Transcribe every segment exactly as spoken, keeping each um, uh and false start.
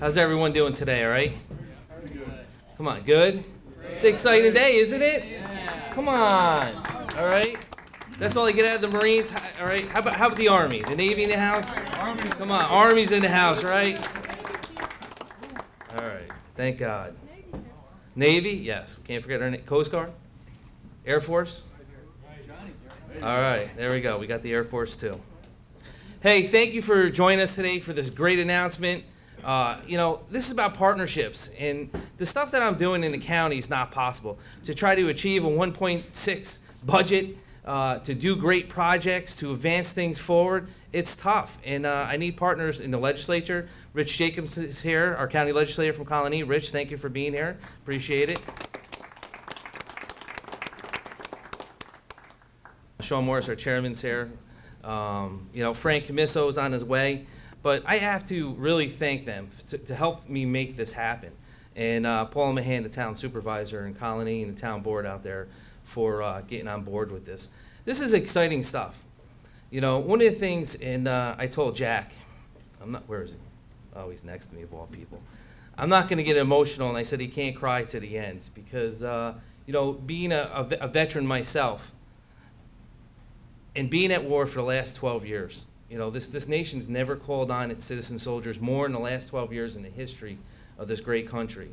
How's everyone doing today, all right? Come on, good? It's an exciting day, isn't it? Come on, all right? That's all I get out of the Marines, all right? How about, how about the Army? The Navy in the house? Come on, Army's in the house, right? All right, thank God. Navy, yes, we can't forget our name. Coast Guard? Air Force? All right, there we go, we got the Air Force too. Hey, thank you for joining us today for this great announcement. Uh, you know, this is about partnerships, and the stuff that I'm doing in the county is not possible. To try to achieve a one point six budget, uh, to do great projects, to advance things forward, it's tough. And uh, I need partners in the legislature. Rich Jacobs is here, our county legislator from Colony. Rich, thank you for being here. Appreciate it. Sean Morris, our chairman's here. Um, you know, Frank Commisso is on his way, but I have to really thank them to, to help me make this happen. And uh, Paul Mahan, the town supervisor in Colony, and the town board out there for uh, getting on board with this. This is exciting stuff. You know, one of the things, and uh, I told Jack, I'm not, where is he? Oh, he's next to me of all people. I'm not gonna get emotional, and I said he can't cry to the end because, uh, you know, being a, a, a veteran myself, and being at war for the last twelve years, you know, this, this nation's never called on its citizen soldiers more in the last twelve years in the history of this great country.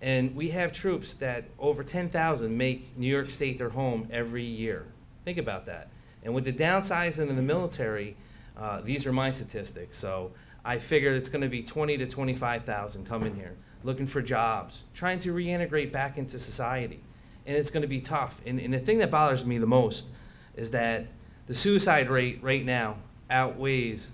And we have troops that over ten thousand make New York State their home every year. Think about that. And with the downsizing of the military, uh, these are my statistics. So I figured it's going to be twenty to twenty-five thousand coming here, looking for jobs, trying to reintegrate back into society. And it's going to be tough. And, and the thing that bothers me the most is that the suicide rate right now outweighs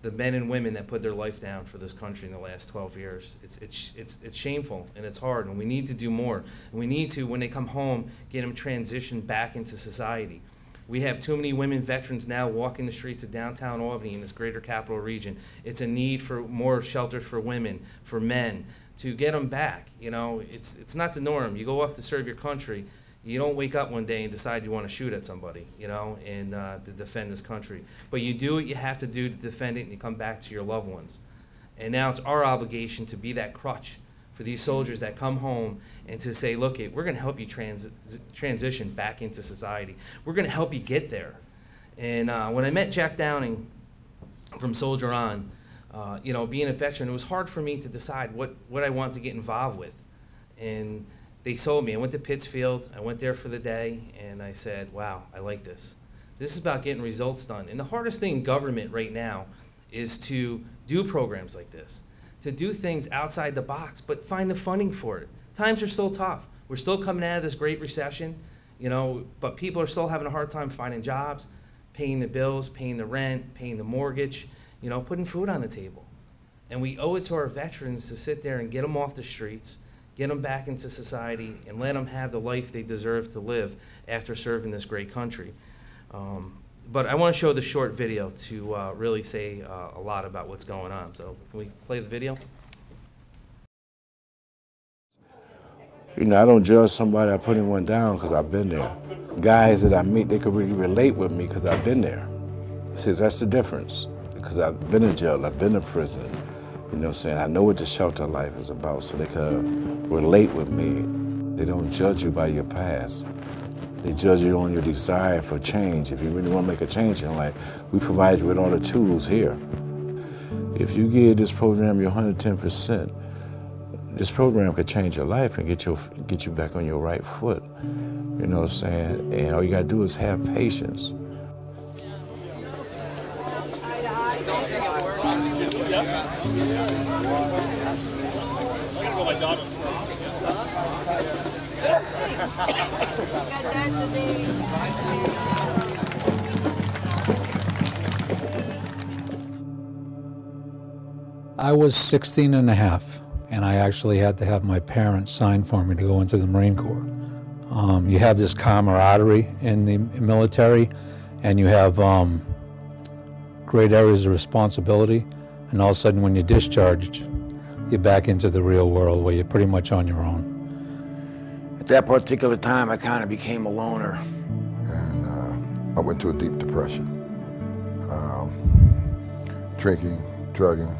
the men and women that put their life down for this country in the last twelve years. It's, it's, it's, it's shameful and it's hard, and we need to do more. And we need to, when they come home, get them transitioned back into society. We have too many women veterans now walking the streets of downtown Albany in this greater capital region. It's a need for more shelters for women, for men, to get them back. You know, it's, it's not the norm. You go off to serve your country. You don't wake up one day and decide you want to shoot at somebody, you know, and uh, to defend this country. But you do what you have to do to defend it, and you come back to your loved ones. And now it's our obligation to be that crutch for these soldiers that come home and to say, look, we're going to help you trans transition back into society. We're going to help you get there. And uh, when I met Jack Downing from Soldier On, uh, you know, being a veteran, it was hard for me to decide what, what I wanted to get involved with. And they sold me. I went to Pittsfield, I went there for the day, and I said, wow, I like this. This is about getting results done. And the hardest thing in government right now is to do programs like this, to do things outside the box, but find the funding for it. Times are still tough. We're still coming out of this great recession, you know, but people are still having a hard time finding jobs, paying the bills, paying the rent, paying the mortgage, you know, putting food on the table. And we owe it to our veterans to sit there and get them off the streets, get them back into society, and let them have the life they deserve to live after serving this great country. Um, but I want to show this short video to uh, really say uh, a lot about what's going on. So can we play the video? You know, I don't judge somebody I put anyone down because I've been there. Guys that I meet, they could really relate with me because I've been there. See, that's the difference, because I've been in jail, I've been in prison. You know what I'm saying? I know what the shelter life is about, so they can relate with me. They don't judge you by your past. They judge you on your desire for change. If you really want to make a change in life, we provide you with all the tools here. If you give this program your one hundred ten percent, this program could change your life and get, your, get you back on your right foot. You know what I'm saying? And all you got to do is have patience. I was sixteen and a half, and I actually had to have my parents sign for me to go into the Marine Corps. Um, you have this camaraderie in the military, and you have um, great areas of responsibility, and all of a sudden when you're discharged, you're back into the real world where you're pretty much on your own. At that particular time, I kind of became a loner. And uh, I went to a deep depression. Um, drinking, drugging,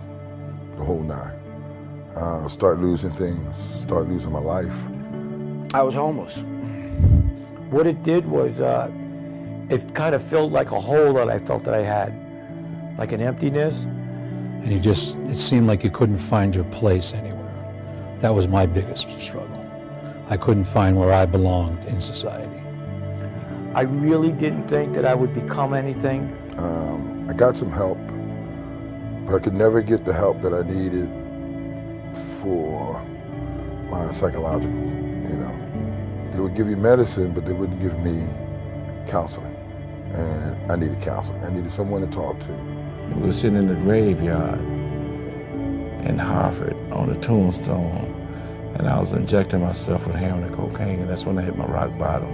the whole nine. uh, start losing things, start losing my life. I was homeless. What it did was uh, it kind of filled like a hole that I felt that I had, like an emptiness. And you just, it seemed like you couldn't find your place anywhere. That was my biggest struggle. I couldn't find where I belonged in society. I really didn't think that I would become anything. Um, I got some help, but I could never get the help that I needed for my psychological, you know. They would give you medicine, but they wouldn't give me counseling. And I needed counseling. I needed someone to talk to. We were sitting in the graveyard in Hartford on a tombstone, and I was injecting myself with heroin and cocaine, and that's when I hit my rock bottom.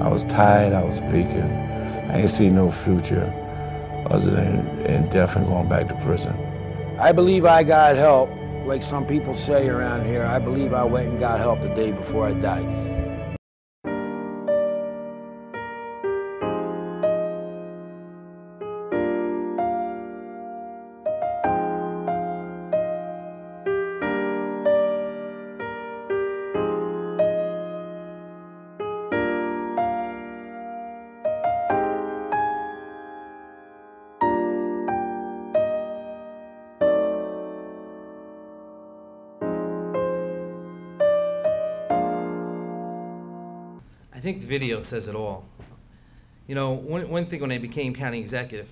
I was tired, I was beacon. I ain't see no future other than in death and going back to prison. I believe I got help, like some people say around here. I believe I went and got help the day before I died. I think the video says it all. You know, one, one thing when I became county executive,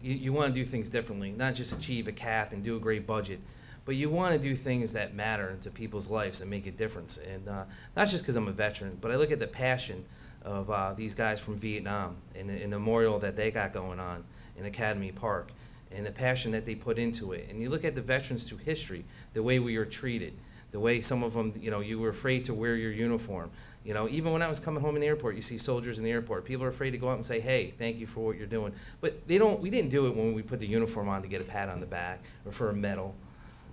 you, you want to do things differently, not just achieve a cap and do a great budget, but you want to do things that matter to people's lives and make a difference. And uh, not just because I'm a veteran, but I look at the passion of uh, these guys from Vietnam and the, and the memorial that they got going on in Academy Park and the passion that they put into it. And you look at the veterans through history, the way we were treated, the way some of them, you know, you were afraid to wear your uniform. You know, even when I was coming home in the airport, you see soldiers in the airport. People are afraid to go out and say, hey, thank you for what you're doing. But they don't, we didn't do it when we put the uniform on to get a pat on the back or for a medal.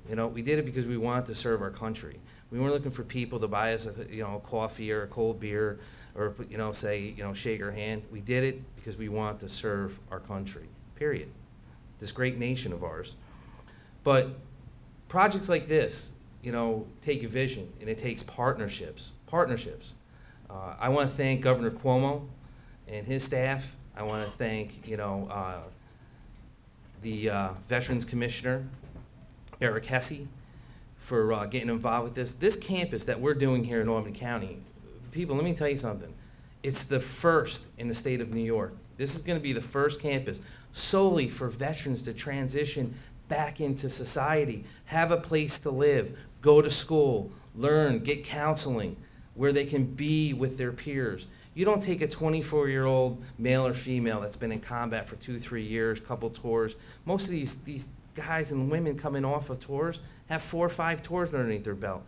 You know, we did it because we wanted to serve our country. We weren't looking for people to buy us, a, you know, a coffee or a cold beer or, you know, say, you know, shake our hand. We did it because we wanted to serve our country, period. This great nation of ours. But projects like this, you know, take a vision, and it takes partnerships, partnerships. Uh, I want to thank Governor Cuomo and his staff. I want to thank, you know, uh, the uh, Veterans Commissioner, Eric Hesse, for uh, getting involved with this. This campus that we're doing here in Albany County, people, let me tell you something. It's the first in the state of New York. This is going to be the first campus solely for veterans to transition back into society, have a place to live, go to school, learn, get counseling, where they can be with their peers. You don't take a twenty-four-year-old male or female that's been in combat for two, three years, couple tours. Most of these, these guys and women coming off of tours have four or five tours underneath their belt.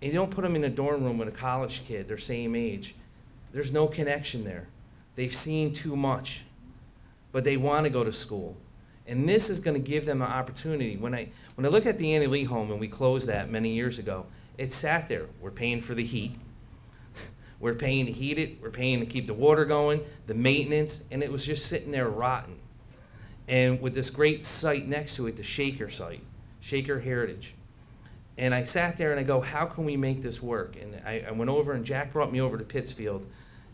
And you don't put them in a dorm room with a college kid, their same age. There's no connection there. They've seen too much, but they want to go to school. And this is going to give them an opportunity. When I, when I look at the Ann Lee Home, and we closed that many years ago, it sat there. We're paying for the heat. We're paying to heat it. We're paying to keep the water going, the maintenance, and it was just sitting there rotten. And with this great site next to it, the Shaker site, Shaker Heritage. And I sat there and I go, how can we make this work? And I, I went over and Jack brought me over to Pittsfield,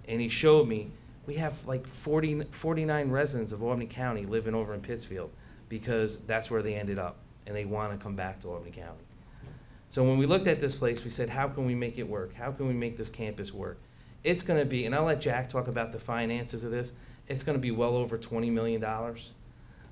and he showed me. We have like forty, forty-nine residents of Albany County living over in Pittsfield because that's where they ended up, and they want to come back to Albany County. So when we looked at this place, we said, how can we make it work? How can we make this campus work? It's going to be, and I'll let Jack talk about the finances of this, it's going to be well over twenty million dollars.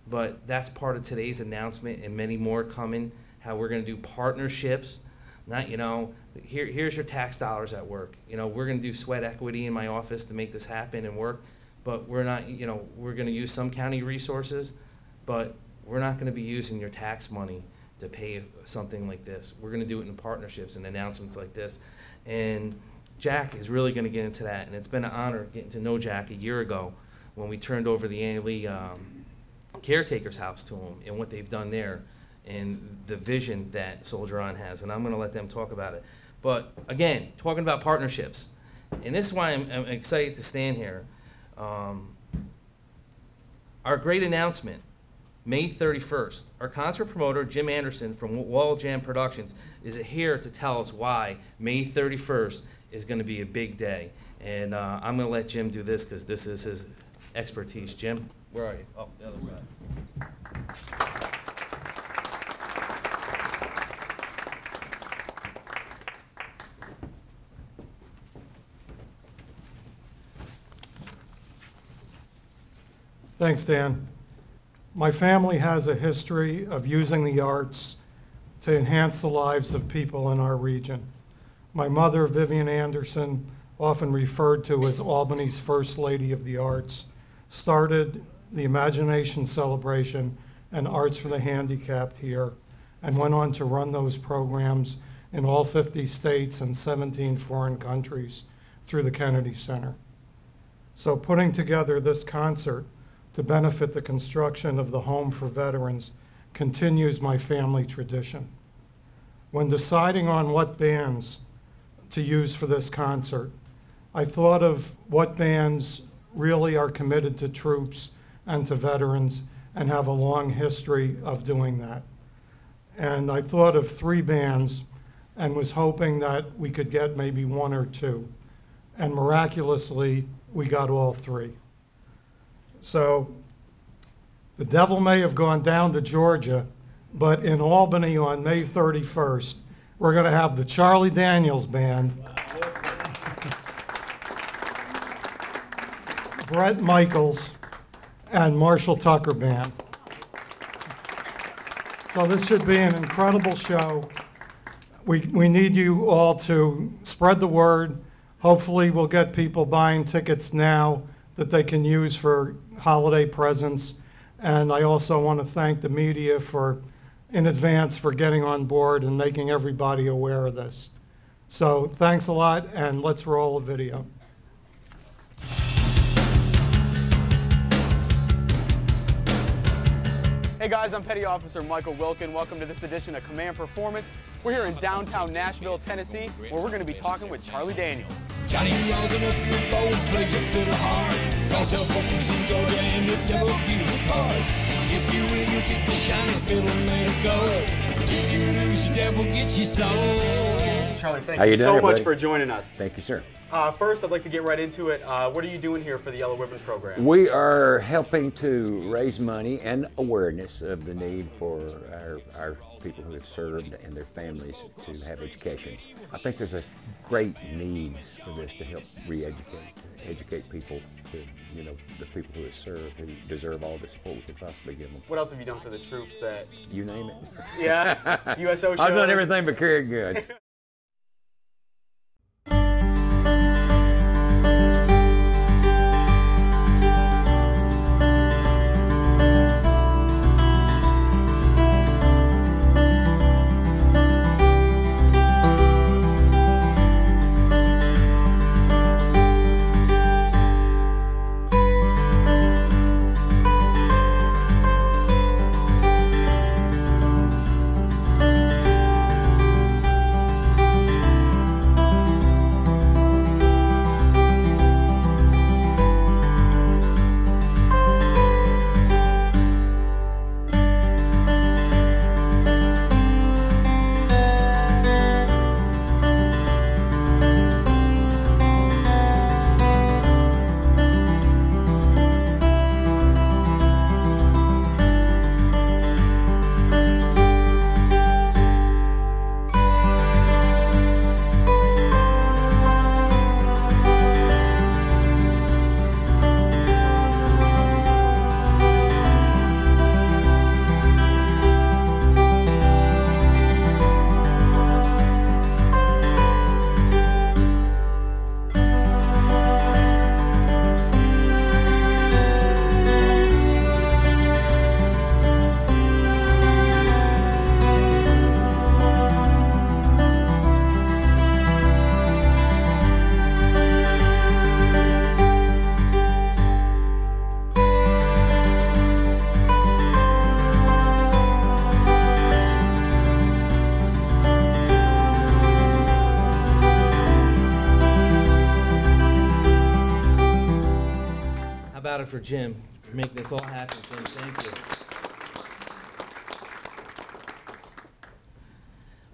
But that's part of today's announcement and many more coming, how we're going to do partnerships. Not, you know, here, here's your tax dollars at work. You know, we're going to do sweat equity in my office to make this happen and work, but we're not, you know, we're going to use some county resources, but we're not going to be using your tax money to pay something like this. We're going to do it in partnerships and announcements like this. And Jack is really going to get into that, and it's been an honor getting to know Jack a year ago when we turned over the Ann Lee um, caretaker's house to him and what they've done there, and the vision that Soldier On has, and I'm going to let them talk about it. But again, talking about partnerships, and this is why I'm, I'm excited to stand here. Um, our great announcement May thirty-first. Our concert promoter, Jim Anderson from Wall Jam Productions, is here to tell us why May thirty-first is going to be a big day. And uh, I'm going to let Jim do this because this is his expertise. Jim, where are you? Oh, the other side. Thanks, Dan. My family has a history of using the arts to enhance the lives of people in our region. My mother, Vivian Anderson, often referred to as Albany's First Lady of the Arts, started the Imagination Celebration and Arts for the Handicapped here, and went on to run those programs in all fifty states and seventeen foreign countries through the Kennedy Center. So putting together this concert to benefit the construction of the Home for Veterans continues my family tradition. When deciding on what bands to use for this concert, I thought of what bands really are committed to troops and to veterans and have a long history of doing that. And I thought of three bands and was hoping that we could get maybe one or two. And miraculously, we got all three. So the devil may have gone down to Georgia, but in Albany on May thirty-first, we're going to have the Charlie Daniels Band, wow. Bret Michaels, and Marshall Tucker Band. So this should be an incredible show. We, we need you all to spread the word. Hopefully we'll get people buying tickets now that they can use for holiday presents. And I also want to thank the media for in advance for getting on board and making everybody aware of this. So thanks a lot, and let's roll a video. Hey guys, I'm Petty Officer Michael Wilkin. Welcome to this edition of Command Performance. We're here in downtown Nashville, Tennessee, where we're going to be talking with Charlie Daniels. Johnny, open up your bowl, play your fiddle hard. Cross-house folks in Georgia and the devil deals cards. If you win, you get the shiny fiddle made of gold. If you lose, the devil gets you sold. Charlie, thank you, you so much for joining us. Thank you, sir. Uh, first, I'd like to get right into it. Uh, what are you doing here for the Yellow Ribbon Program? We are helping to raise money and awareness of the need for our, our people who have served and their families to have education. I think there's a great need for this to help re-educate, to educate people, to, you know, the people who have served, who deserve all the support we could possibly give them. What else have you done for the troops that... You name it. Yeah, U S O shows. I've done everything but carry good. For Jim, for making this all happen, Jim. Thank you.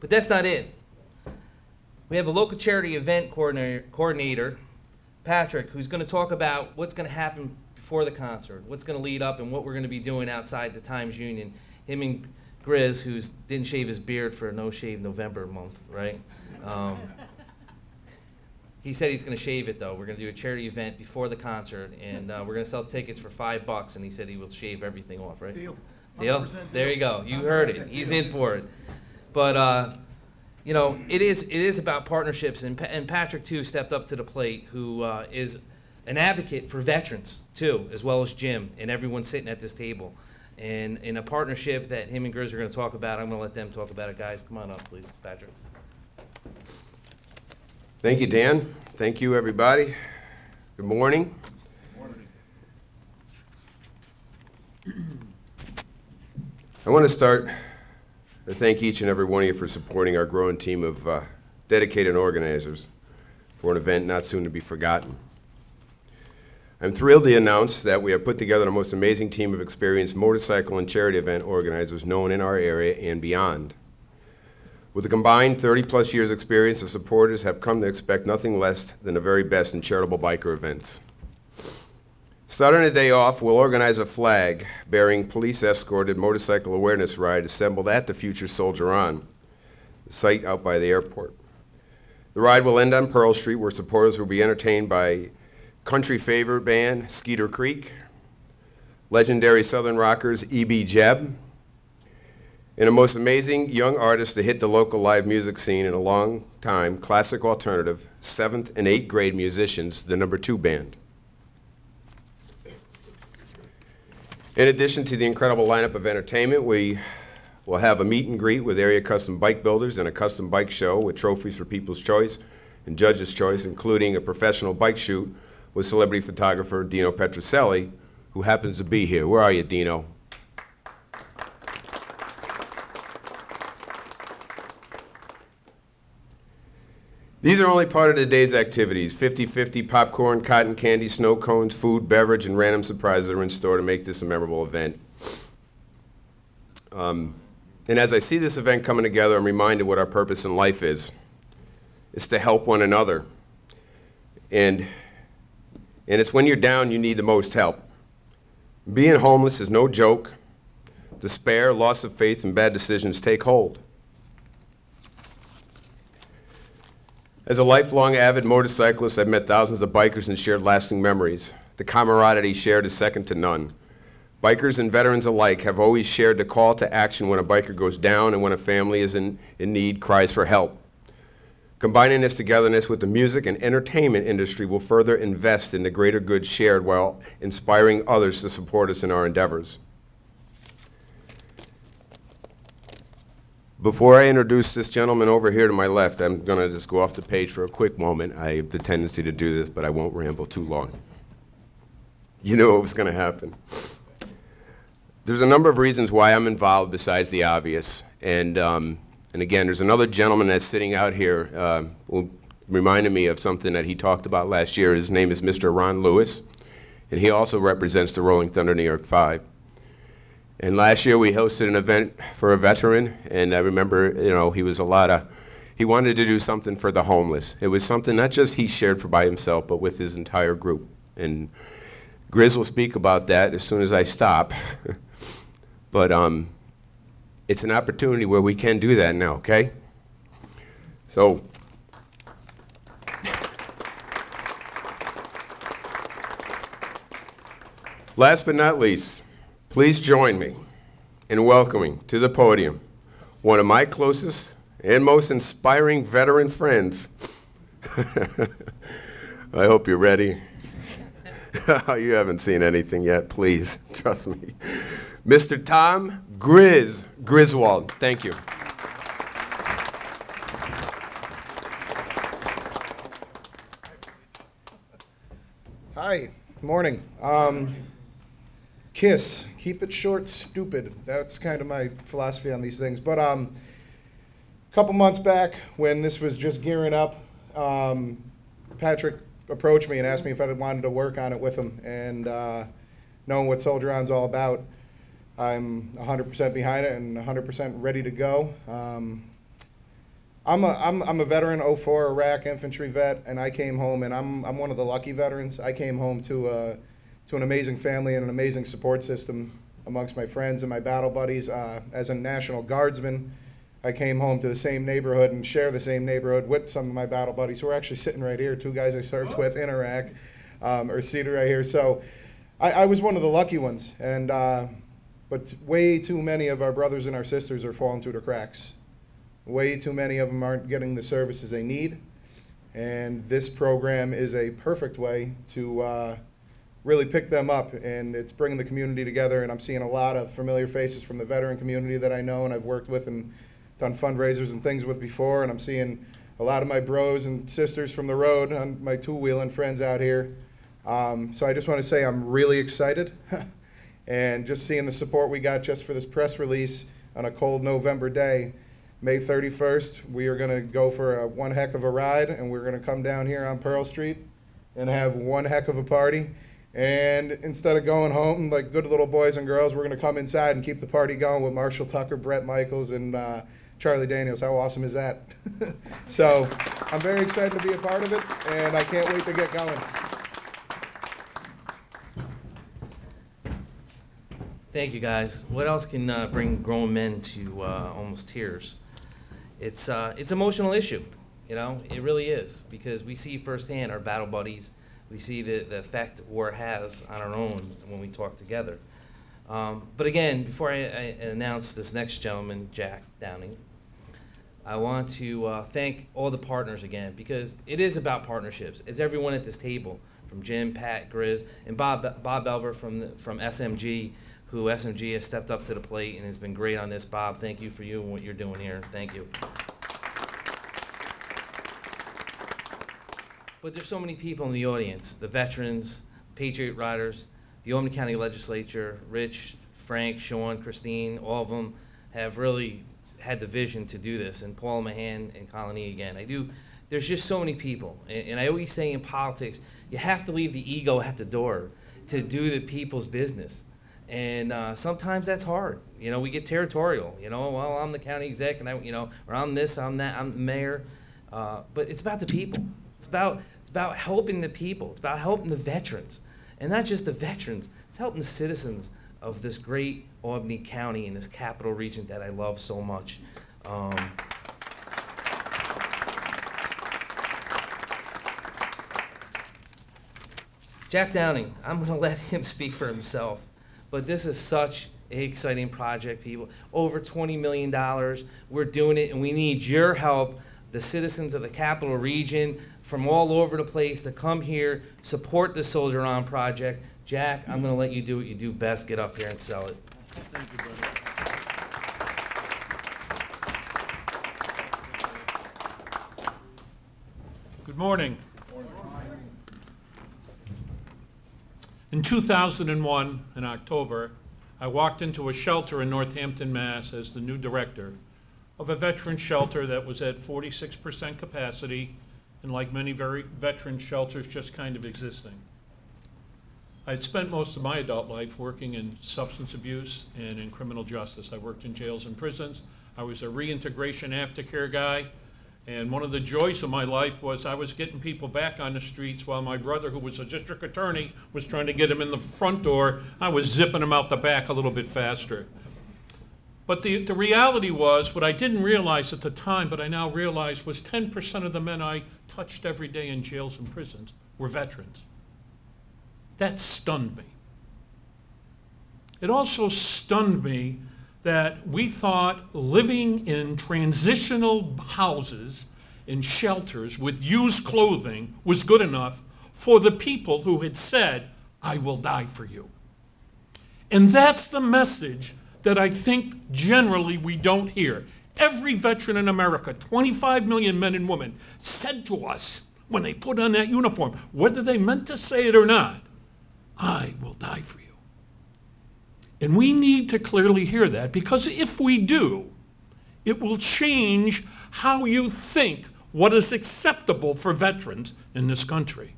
But that's not it. We have a local charity event coordinator, coordinator Patrick, who's going to talk about what's going to happen before the concert, what's going to lead up, and what we're going to be doing outside the Times Union. Him and Grizz, who didn't shave his beard for No Shave November month, right? Um, he said he's going to shave it, though. We're going to do a charity event before the concert, and uh, we're going to sell tickets for five bucks, and he said he will shave everything off, right? Deal. Deal? There you go. You heard it. He's in for it. But, uh, you know, it is it is about partnerships, and, pa and Patrick, too, stepped up to the plate, who uh, is an advocate for veterans, too, as well as Jim and everyone sitting at this table. And in a partnership that him and Grizz are going to talk about, I'm going to let them talk about it. Guys, come on up, please. Patrick. Thank you, Dan. Thank you, everybody. Good morning. Good morning. I want to start to thank each and every one of you for supporting our growing team of uh, dedicated organizers for an event not soon to be forgotten. I'm thrilled to announce that we have put together the most amazing team of experienced motorcycle and charity event organizers known in our area and beyond. With a combined thirty plus years experience, the supporters have come to expect nothing less than the very best in charitable biker events. Starting the day off, we'll organize a flag bearing police escorted motorcycle awareness ride assembled at the future Soldier On, the site out by the airport. The ride will end on Pearl Street, where supporters will be entertained by country favorite band Skeeter Creek, legendary Southern rockers E B Jeb, and the most amazing young artist to hit the local live music scene in a long time, classic alternative, seventh and eighth grade musicians, the Number Two Band. In addition to the incredible lineup of entertainment, we will have a meet and greet with area custom bike builders and a custom bike show with trophies for people's choice and judges' choice, including a professional bike shoot with celebrity photographer Dino Petrucelli, who happens to be here. Where are you, Dino? These are only part of the day's activities. fifty fifty popcorn, cotton candy, snow cones, food, beverage, and random surprises are in store to make this a memorable event. Um, and as I see this event coming together, I'm reminded what our purpose in life is. It's to help one another. And And it's when you're down you need the most help. Being homeless is no joke. Despair, loss of faith, and bad decisions take hold. As a lifelong avid motorcyclist, I've met thousands of bikers and shared lasting memories. The camaraderie shared is second to none. Bikers and veterans alike have always shared the call to action when a biker goes down and when a family is in, in need, cries for help. Combining this togetherness with the music and entertainment industry will further invest in the greater good shared while inspiring others to support us in our endeavors. Before I introduce this gentleman over here to my left, I'm going to just go off the page for a quick moment. I have the tendency to do this, but I won't ramble too long. You know what was going to happen. There's a number of reasons why I'm involved besides the obvious. And, um, And again, there's another gentleman that's sitting out here uh, who reminded me of something that he talked about last year. His name is Mister Ron Lewis, and he also represents the Rolling Thunder New York Five. And last year we hosted an event for a veteran, and I remember, you know, he was a lot of, he wanted to do something for the homeless. It was something not just he shared for by himself, but with his entire group. And Grizz will speak about that as soon as I stop. but, um... It's an opportunity where we can do that now, okay? So, last but not least, please join me in welcoming to the podium one of my closest and most inspiring veteran friends. I hope you're ready. You haven't seen anything yet, please, trust me. Mister Tom Grizz Griswold. Thank you. Hi. Good morning. Um, KISS. Keep it short, stupid. That's kind of my philosophy on these things. But um, a couple months back, when this was just gearing up, um, Patrick approached me and asked me if I wanted to work on it with him. And uh, knowing what Soldier On's all about, I'm one hundred percent behind it and one hundred percent ready to go. Um, I'm a I'm I'm a veteran, oh four Iraq infantry vet, and I came home, and I'm I'm one of the lucky veterans. I came home to uh, to an amazing family and an amazing support system amongst my friends and my battle buddies. Uh, as a National Guardsman, I came home to the same neighborhood and share the same neighborhood with some of my battle buddies who are actually sitting right here. Two guys I served with in Iraq, um, or seated right here. So I, I was one of the lucky ones, and uh, but way too many of our brothers and our sisters are falling through the cracks. Way too many of them aren't getting the services they need, and this program is a perfect way to uh, really pick them up, and it's bringing the community together, and I'm seeing a lot of familiar faces from the veteran community that I know and I've worked with and done fundraisers and things with before, and I'm seeing a lot of my bros and sisters from the road and my two-wheeling friends out here. Um, so I just want to say I'm really excited, and just seeing the support we got just for this press release on a cold November day, May thirty-first, we are going to go for a one heck of a ride, and we're going to come down here on Pearl Street and have one heck of a party. And instead of going home like good little boys and girls, we're going to come inside and keep the party going with Marshall Tucker, Bret Michaels, and uh, Charlie Daniels. How awesome is that? So I'm very excited to be a part of it, and I can't wait to get going. Thank you, guys. What else can uh, bring grown men to uh, almost tears? It's uh, it's an emotional issue, you know, it really is, because we see firsthand our battle buddies. We see the, the effect war has on our own when we talk together. Um, but again, before I, I announce this next gentleman, Jack Downing, I want to uh, thank all the partners again, because it is about partnerships. It's everyone at this table, from Jim, Pat, Grizz, and Bob, Bob Elber from, the, from S M G, who S M G has stepped up to the plate and has been great on this. Bob, thank you for you and what you're doing here. Thank you. But there's so many people in the audience, the veterans, Patriot Riders, the Albany County Legislature, Rich, Frank, Sean, Christine, all of them have really had the vision to do this, and Paul Mahan and Colony again. I do, there's just so many people, and, and I always say in politics, you have to leave the ego at the door to do the people's business. And uh, sometimes that's hard. You know, we get territorial, you know, well, I'm the county exec, and I, you know, or I'm this, I'm that, I'm the mayor. Uh, but it's about the people. It's about, it's about helping the people. It's about helping the veterans. And not just the veterans, it's helping the citizens of this great Albany County and this capital region that I love so much. Um, Jack Downing, I'm going to let him speak for himself. But this is such an exciting project, people. Over twenty million dollars. We're doing it, and we need your help, the citizens of the capital region, from all over the place, to come here, support the Soldier On Project. Jack, I'm going to let you do what you do best. Get up here and sell it. Thank you, brother. Good morning. Good morning. In two thousand one, in October, I walked into a shelter in Northampton, Mass as the new director of a veteran shelter that was at forty-six percent capacity, and like many very veteran shelters, just kind of existing. I had spent most of my adult life working in substance abuse and in criminal justice. I worked in jails and prisons. I was a reintegration aftercare guy, and one of the joys of my life was I was getting people back on the streets while my brother, who was a district attorney, was trying to get him in the front door. I was zipping him out the back a little bit faster. But the, the reality was, what I didn't realize at the time, but I now realize, was ten percent of the men I touched every day in jails and prisons were veterans. That stunned me. It also stunned me that we thought living in transitional houses, in shelters with used clothing, was good enough for the people who had said, "I will die for you." And that's the message that I think generally we don't hear. Every veteran in America, twenty-five million men and women, said to us when they put on that uniform, whether they meant to say it or not, "I will die for you." And we need to clearly hear that, because if we do, it will change how you think what is acceptable for veterans in this country,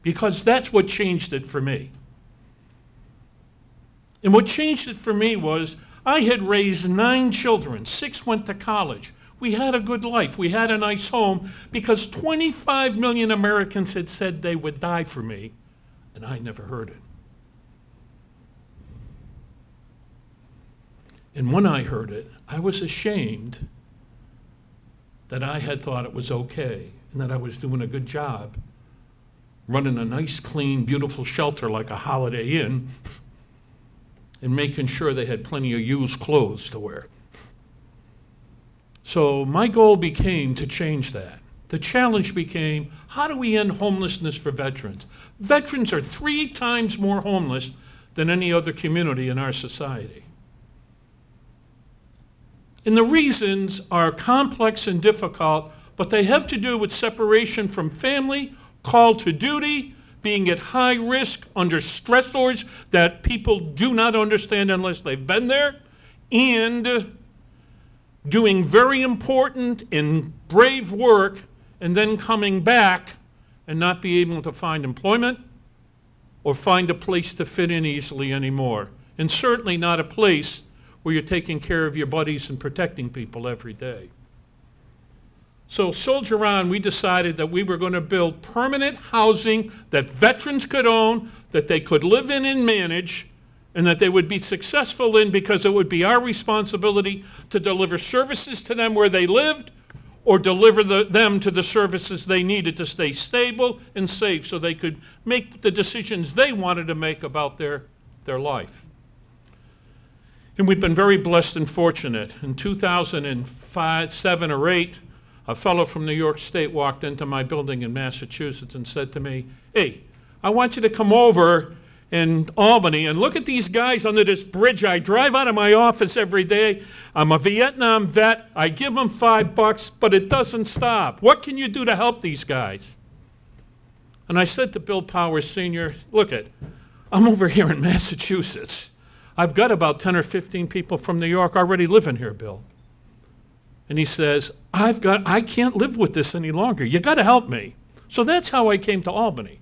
because that's what changed it for me. And what changed it for me was I had raised nine children. Six went to college. we had a good life. We had a nice home, because twenty-five million Americans had said they would die for me, and I never heard it. And when I heard it, I was ashamed that I had thought it was okay and that I was doing a good job, running a nice, clean, beautiful shelter like a Holiday Inn and making sure they had plenty of used clothes to wear. So my goal became to change that. The challenge became, how do we end homelessness for veterans? Veterans are three times more homeless than any other community in our society. And the reasons are complex and difficult, but they have to do with separation from family, call to duty, being at high risk under stressors that people do not understand unless they've been there, and doing very important and brave work and then coming back and not be able to find employment or find a place to fit in easily anymore. And certainly not a place where you're taking care of your buddies and protecting people every day. So Soldier On, we decided that we were going to build permanent housing that veterans could own, that they could live in and manage, and that they would be successful in, because it would be our responsibility to deliver services to them where they lived, or deliver the, them to the services they needed to stay stable and safe so they could make the decisions they wanted to make about their, their life. And we've been very blessed and fortunate. In two thousand five, seven, or eight, a fellow from New York State walked into my building in Massachusetts and said to me, "Hey, I want you to come over in Albany and look at these guys under this bridge. I drive out of my office every day. I'm a Vietnam vet. I give them five bucks, but it doesn't stop. What can you do to help these guys?" And I said to Bill Powers Senior, "Look it, I'm over here in Massachusetts. I've got about ten or fifteen people from New York already living here, Bill." And he says, I've got, I can't live with this any longer. You got to help me. So that's how I came to Albany,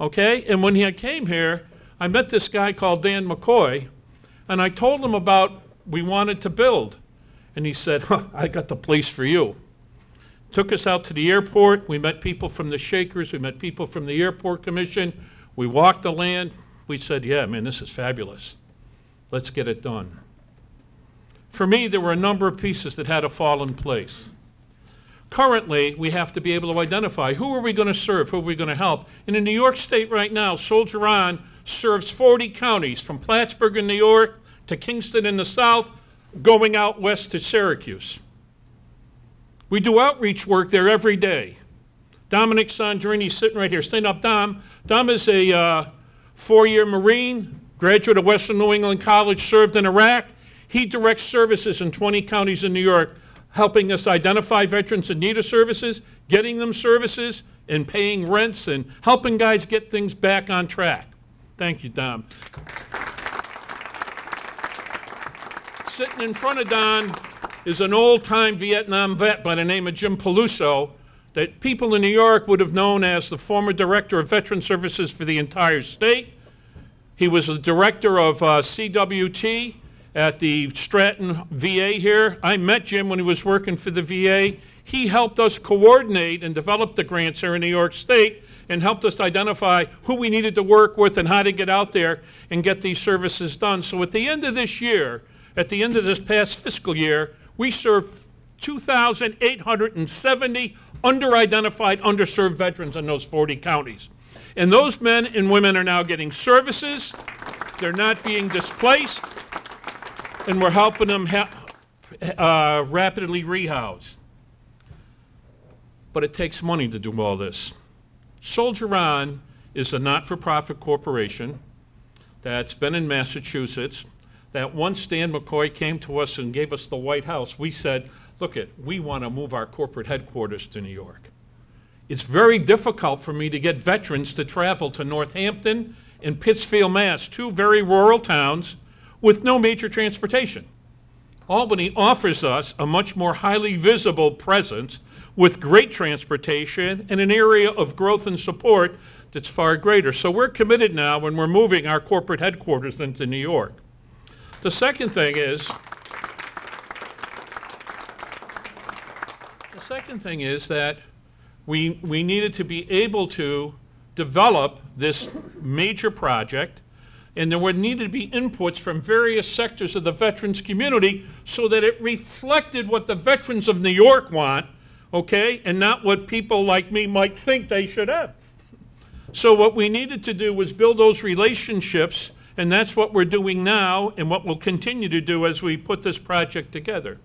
okay? And when I came here, I met this guy called Dan McCoy, and I told him about we wanted to build. And he said, huh, I got the place for you. Took us out to the airport. We met people from the Shakers. We met people from the Airport Commission. We walked the land. We said, yeah, man, this is fabulous. Let's get it done. For me, there were a number of pieces that had to fall in place. Currently, we have to be able to identify who are we going to serve, who are we going to help. And in New York State right now, Soldier On serves forty counties, from Plattsburgh in New York to Kingston in the south, going out west to Syracuse. We do outreach work there every day. Dominic Sandrini is sitting right here. Stand up, Dom. Dom is a uh, four-year Marine, graduate of Western New England College, served in Iraq. He directs services in twenty counties in New York, helping us identify veterans in need of services, getting them services, and paying rents, and helping guys get things back on track. Thank you, Dom. Sitting in front of Don is an old-time Vietnam vet by the name of Jim Peluso that people in New York would have known as the former director of veteran services for the entire state. He was the director of uh, C W T at the Stratton V A here. I met Jim when he was working for the V A. He helped us coordinate and develop the grants here in New York State and helped us identify who we needed to work with and how to get out there and get these services done. So at the end of this year, at the end of this past fiscal year, we served two thousand eight hundred seventy under-identified, underserved veterans in those forty counties. And those men and women are now getting services. They're not being displaced. And we're helping them ha uh, rapidly rehouse. But it takes money to do all this. Soldier On is a not-for-profit corporation that's been in Massachusetts, that once Dan McCoy came to us and gave us the White House, we said, look it, we want to move our corporate headquarters to New York. It's very difficult for me to get veterans to travel to Northampton and Pittsfield, Mass, two very rural towns, with no major transportation. Albany offers us a much more highly visible presence with great transportation and an area of growth and support that's far greater. So we're committed now when we're moving our corporate headquarters into New York. The second thing is second thing is that we, we needed to be able to develop this major project, and there would need to be inputs from various sectors of the veterans community so that it reflected what the veterans of New York want, okay, and not what people like me might think they should have. So what we needed to do was build those relationships, and that's what we're doing now and what we'll continue to do as we put this project together.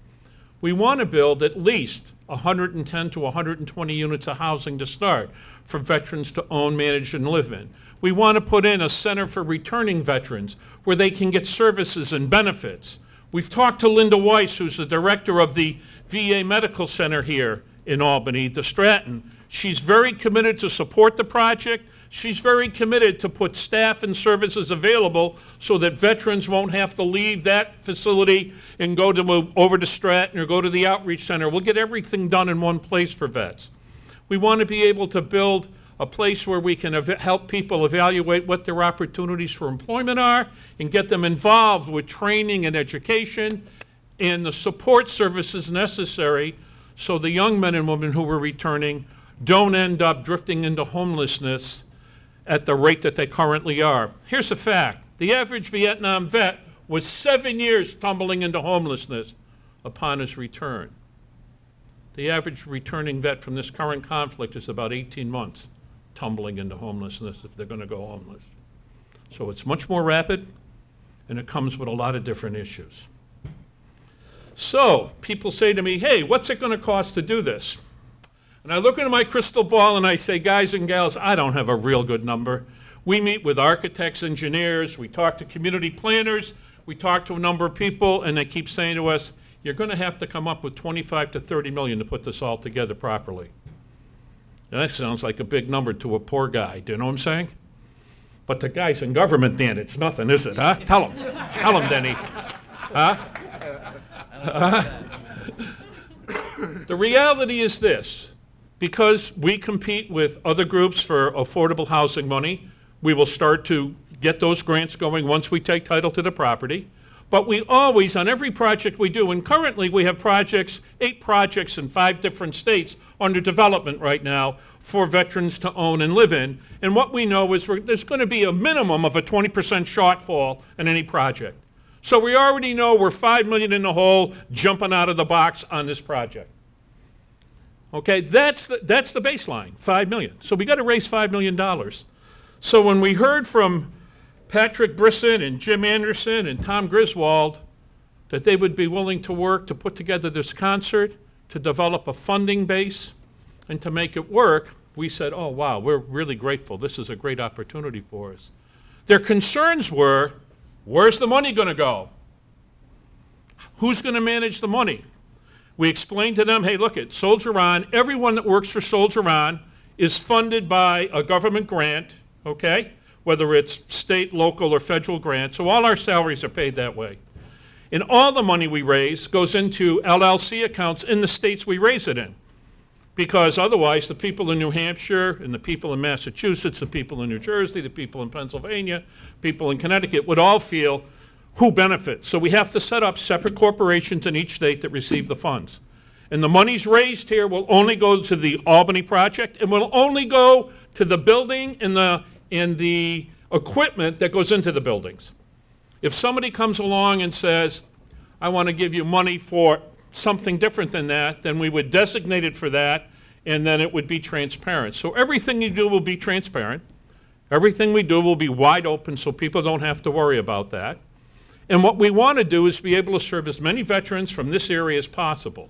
We want to build at least one hundred ten to one hundred twenty units of housing to start for veterans to own, manage, and live in. We want to put in a center for returning veterans where they can get services and benefits. We've talked to Linda Weiss, who's the director of the V A Medical Center here in Albany, the Stratton. She's very committed to support the project. She's very committed to put staff and services available so that veterans won't have to leave that facility and go to, over to Stratton or go to the outreach center. We'll get everything done in one place for vets. We want to be able to build a place where we can help people evaluate what their opportunities for employment are and get them involved with training and education and the support services necessary so the young men and women who were returning don't end up drifting into homelessness at the rate that they currently are. Here's a fact. The average Vietnam vet was seven years tumbling into homelessness upon his return. The average returning vet from this current conflict is about eighteen months tumbling into homelessness if they're going to go homeless. So it's much more rapid, and it comes with a lot of different issues. So people say to me, hey, what's it going to cost to do this? And I look into my crystal ball and I say, guys and gals, I don't have a real good number. We meet with architects, engineers, we talk to community planners, we talk to a number of people, and they keep saying to us, you're going to have to come up with twenty-five to thirty million to put this all together properly. Now, that sounds like a big number to a poor guy, do you know what I'm saying? But the guys in government, Dan, it's nothing, is it, huh? Tell them, tell them, Denny. Huh? Uh, the reality is this. Because we compete with other groups for affordable housing money, we will start to get those grants going once we take title to the property. But we always, on every project we do, and currently we have projects, eight projects in five different states under development right now for veterans to own and live in. And what we know is we're, there's going to be a minimum of a twenty percent shortfall in any project. So we already know we're five million dollars in the hole jumping out of the box on this project. Okay, that's the, that's the baseline, five million dollars. So we got to raise five million dollars. So when we heard from Patrick Brisson and Jim Anderson and Tom Griswold that they would be willing to work to put together this concert, to develop a funding base, and to make it work, we said, oh, wow, we're really grateful. This is a great opportunity for us. Their concerns were, where's the money going to go? Who's going to manage the money? We explained to them, hey, look at Soldier On, everyone that works for Soldier On is funded by a government grant, okay, whether it's state, local, or federal grant. So all our salaries are paid that way. And all the money we raise goes into L L C accounts in the states we raise it in, because otherwise the people in New Hampshire and the people in Massachusetts, the people in New Jersey, the people in Pennsylvania, people in Connecticut would all feel who benefits. So we have to set up separate corporations in each state that receive the funds. And the monies raised here will only go to the Albany project and will only go to the building and the, and the equipment that goes into the buildings. If somebody comes along and says, I want to give you money for something different than that, then we would designate it for that, and then it would be transparent. So everything you do will be transparent. Everything we do will be wide open so people don't have to worry about that. And what we want to do is be able to serve as many veterans from this area as possible.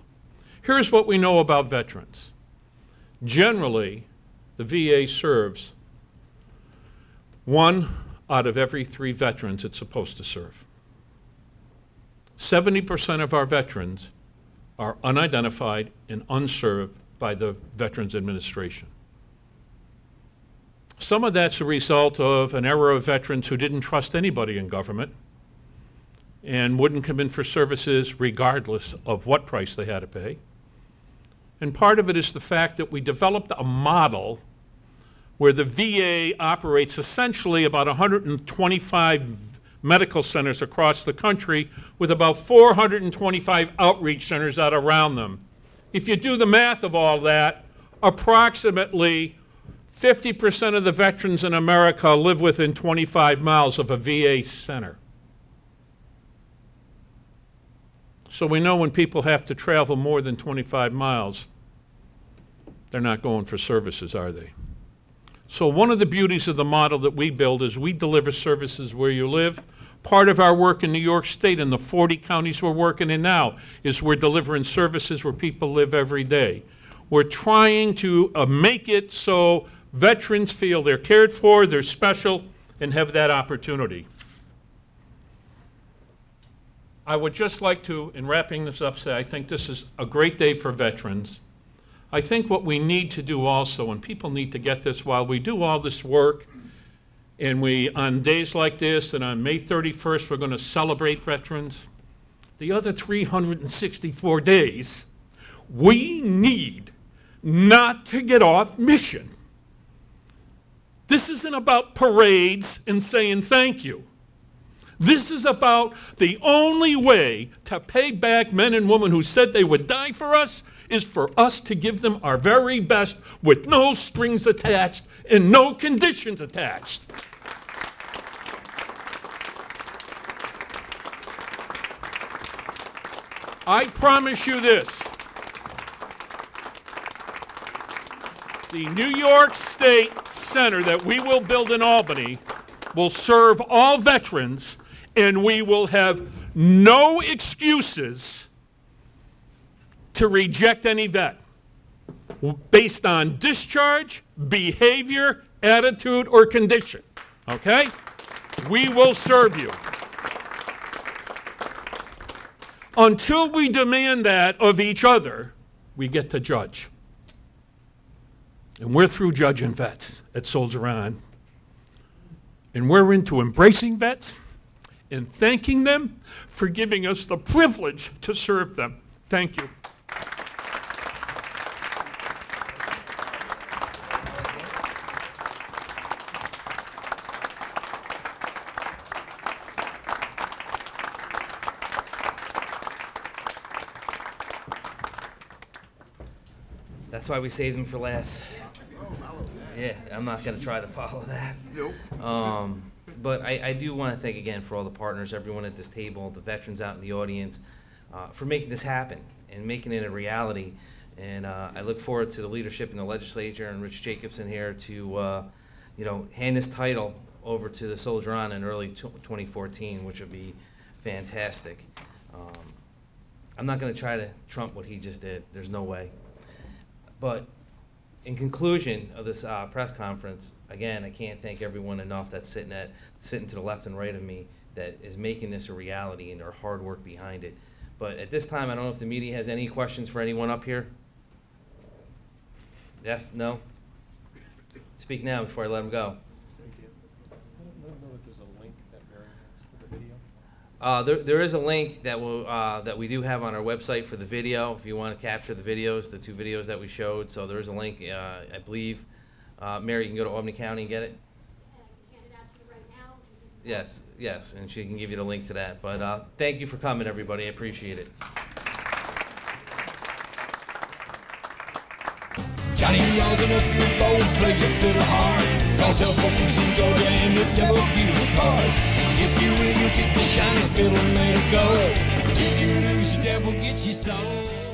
Here's what we know about veterans. Generally, the V A serves one out of every three veterans it's supposed to serve. seventy percent of our veterans are unidentified and unserved by the Veterans Administration. Some of that's a result of an era of veterans who didn't trust anybody in government and wouldn't come in for services regardless of what price they had to pay. And part of it is the fact that we developed a model where the V A operates essentially about one hundred twenty-five medical centers across the country with about four hundred twenty-five outreach centers out around them. if you do the math of all that, approximately fifty percent of the veterans in America live within twenty-five miles of a V A center. So we know when people have to travel more than twenty-five miles, they're not going for services, are they? So one of the beauties of the model that we build is we deliver services where you live. Part of our work in New York State and the forty counties we're working in now is we're delivering services where people live every day. We're trying to uh, make it so veterans feel they're cared for, they're special, and have that opportunity. I would just like to, in wrapping this up, say I think this is a great day for veterans. I think what we need to do also, and people need to get this, while we do all this work, and we, on days like this, and on May thirty-first, we're going to celebrate veterans, the other three hundred sixty-four days, we need not to get off mission. This isn't about parades and saying thank you. This is about the only way to pay back men and women who said they would die for us is for us to give them our very best with no strings attached and no conditions attached. I promise you this. The New York State Center that we will build in Albany will serve all veterans, and we will have no excuses to reject any vet based on discharge, behavior, attitude, or condition. Okay? We will serve you. Until we demand that of each other, we get to judge. And we're through judging vets at Soldier On. And we're into embracing vets and thanking them for giving us the privilege to serve them. Thank you. That's why we saved them for last. Yeah, I'm not going to try to follow that. Nope. Um, but I, I do want to thank again for all the partners, everyone at this table, the veterans out in the audience, uh, for making this happen and making it a reality. And uh, I look forward to the leadership in the legislature and Rich Jacobs in here to, uh, you know, hand this title over to the Soldier On in early twenty fourteen, which would be fantastic. Um, I'm not going to try to trump what he just did. There's no way. But in conclusion of this uh, press conference, again, I can't thank everyone enough that's sitting at sitting to the left and right of me that is making this a reality and their hard work behind it. But at this time, I don't know if the media has any questions for anyone up here. Yes? No? Speak now before I let them go. I don't know if there's a link that Barry has for the video. Uh, there, there is a link that, will, uh, that we do have on our website for the video if you want to capture the videos, the two videos that we showed. So there is a link, uh, I believe. Uh, Mary, you can go to Albany County and get it? Yeah, I can hand it out to you right now. Yes, yes, and she can give you the link to that. But uh, thank you for coming, everybody. I appreciate it. Johnny, open up your boat, play your fiddle hard. Call sales folks in Georgia and the devil gives cars. If you win, you get the shiny fiddle made of gold. If you lose, the devil gets your soul.